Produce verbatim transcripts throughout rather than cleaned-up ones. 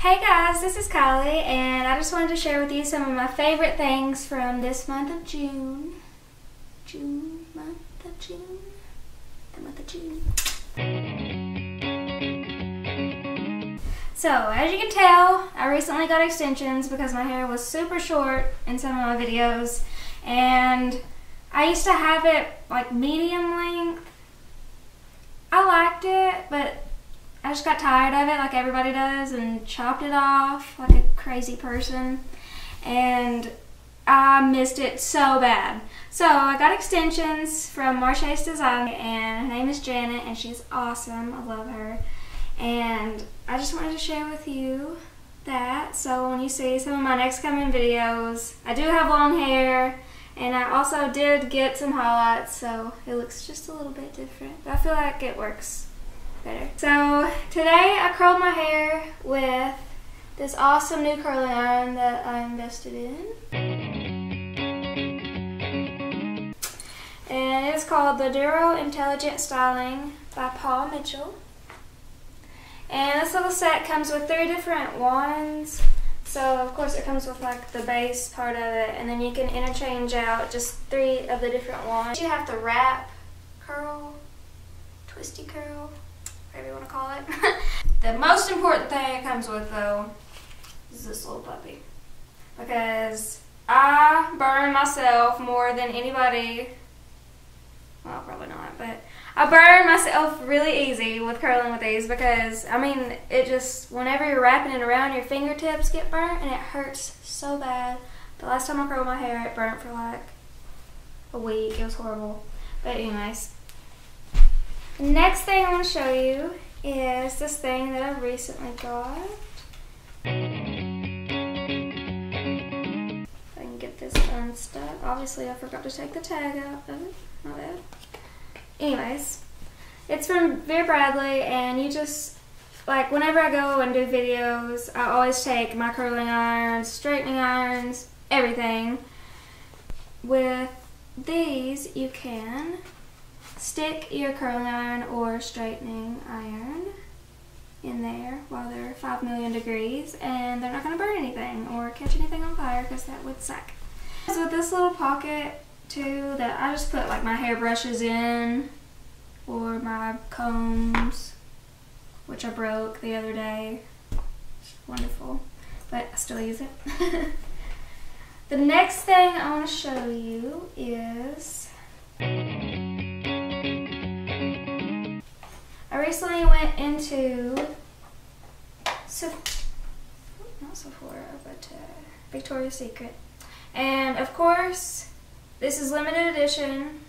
Hey guys, this is Kylie and I just wanted to share with you some of my favorite things from this month of June. June, month of June, the month of June. So as you can tell, I recently got extensions because my hair was super short in some of my videos, and I used to have it like medium length. I liked it, but I just got tired of it like everybody does and chopped it off like a crazy person, and I missed it so bad. So I got extensions from Mar-Chas Designs, and her name is Janet and she's awesome. I love her, and I just wanted to share with you that, so when you see some of my next coming videos, I do have long hair. And I also did get some highlights, so it looks just a little bit different, but I feel like it works better. So today I curled my hair with this awesome new curling iron that I invested in. And it's called the Duro Intelligent Styling by Paul Mitchell. And this little set comes with three different wands. So of course it comes with like the base part of it, and then you can interchange out just three of the different wands. You have the wrap, curl, twisty curl, whatever you want to call it. The most important thing it comes with though is this little puppy, because I burn myself more than anybody. Well, probably not, but I burn myself really easy with curling with these because, I mean, it just, whenever you're wrapping it around, your fingertips get burnt and it hurts so bad. The last time I curled my hair, it burnt for like a week. It was horrible. But anyways, next thing I want to show you is this thing that I recently got. If I can get this unstuck. Obviously, I forgot to take the tag out of it. Not bad. Anyways, it's from Vera Bradley, and you just, like, whenever I go and do videos, I always take my curling irons, straightening irons, everything. With these, you can stick your curling iron or straightening iron in there while they're five million degrees, and they're not going to burn anything or catch anything on fire because that would suck. So with this little pocket, too, that I just put like my hair brushes in or my combs, which I broke the other day. It's wonderful, but I still use it. The next thing I want to show you is I recently went into Sephora, not Sephora, but uh, Victoria's Secret, and of course. This is limited edition.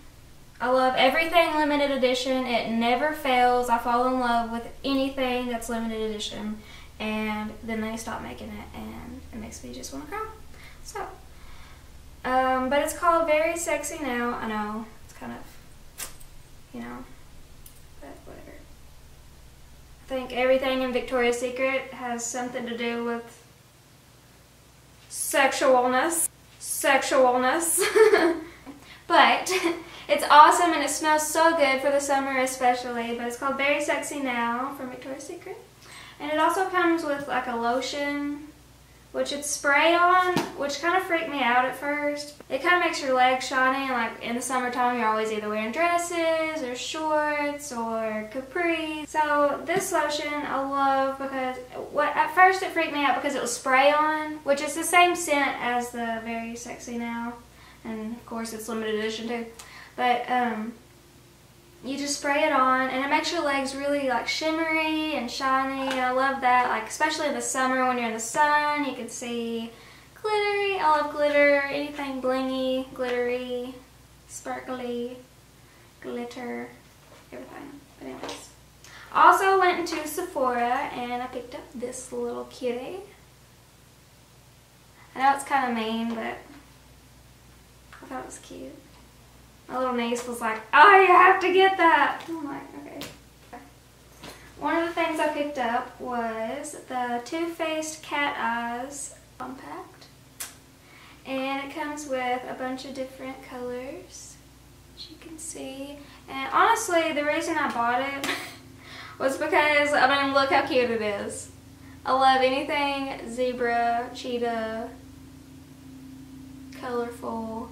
I love everything limited edition. It never fails. I fall in love with anything that's limited edition. And then they stop making it, and it makes me just want to cry. So, um, but it's called Very Sexy Now. I know, it's kind of, you know, but whatever. I think everything in Victoria's Secret has something to do with sexualness. sexualness but it's awesome and it smells so good for the summer especially. But it's called Very Sexy Now from Victoria's Secret, and it also comes with like a lotion, which it's spray on, which kind of freaked me out at first. It kind of makes your legs shiny, and like in the summertime you're always either wearing dresses or shorts or capris. So this lotion I love because what at first it freaked me out because it was spray on, which is the same scent as the Very Sexy Now, and of course it's limited edition too. But um, you just spray it on, and it makes your legs really like shimmery and shiny. And I love that, like especially in the summer when you're in the sun, you can see glittery. I love glitter, anything blingy, glittery, sparkly, glitter, everything. But anyways, also went into Sephora and I picked up this little cutie. I know it's kind of mean, but I thought it was cute. My little niece was like, oh, you have to get that. I'm like, okay. One of the things I picked up was the Too Faced Cat Eyes Compact. And it comes with a bunch of different colors, as you can see. And honestly, the reason I bought it was because, I mean, look how cute it is. I love anything zebra, cheetah, colorful.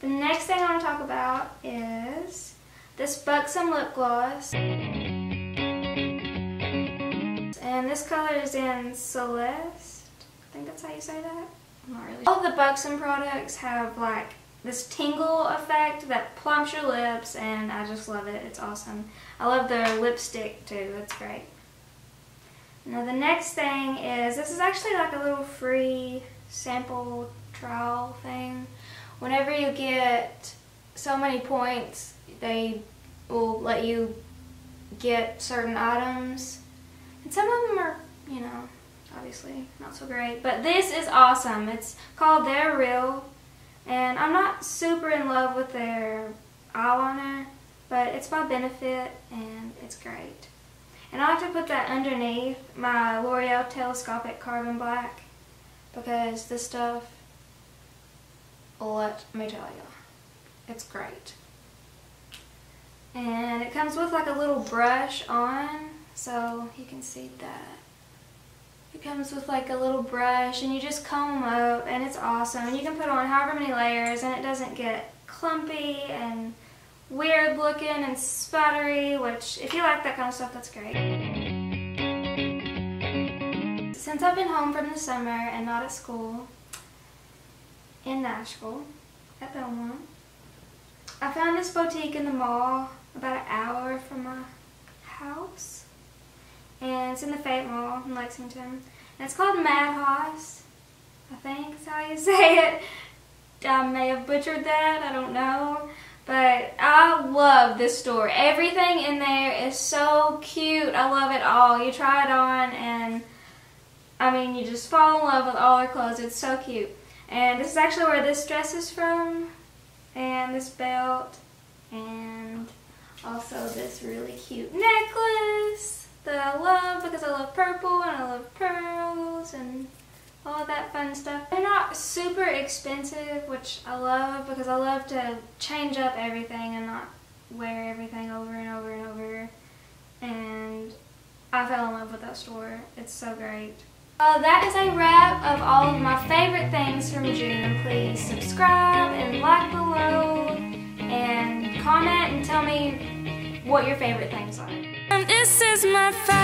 The next thing I want to talk about is this Buxom lip gloss. And this color is in Celeste. I think that's how you say that. I'm not really sure. All of the Buxom products have like this tingle effect that plumps your lips, and I just love it. It's awesome. I love their lipstick too. It's great. Now the next thing is, this is actually like a little free sample trial thing. Whenever you get so many points, they will let you get certain items. And some of them are, you know, obviously not so great. But this is awesome. It's called They're Real. And I'm not super in love with their eyeliner, but it's by Benefit and it's great. And I like to put that underneath my L'Oreal Telescopic Carbon Black, because this stuff, let me tell you, it's great. And it comes with like a little brush on, so you can see that. It comes with like a little brush and you just comb up, and it's awesome. And you can put on however many layers and it doesn't get clumpy and weird looking and sputtery, which if you like that kind of stuff, that's great. Since I've been home from the summer and not at school in Nashville at Belmont, I found this boutique in the mall about an hour from my house, and it's in the Fayette Mall in Lexington, and it's called Mad Hoss, I think is how you say it. I may have butchered that, I don't know. But I love this store. Everything in there is so cute. I love it all. You try it on and, I mean, you just fall in love with all their clothes. It's so cute. And this is actually where this dress is from, and this belt, and also this really cute necklace that I love because I love purple and I love pearls and all that fun stuff. They're not super expensive, which I love because I love to change up everything and not wear everything over and over and over. And I fell in love with that store. It's so great. Well, that is a wrap of all of my favorite things from June. Please subscribe and like below and comment and tell me what your favorite things are. And this is my favorite.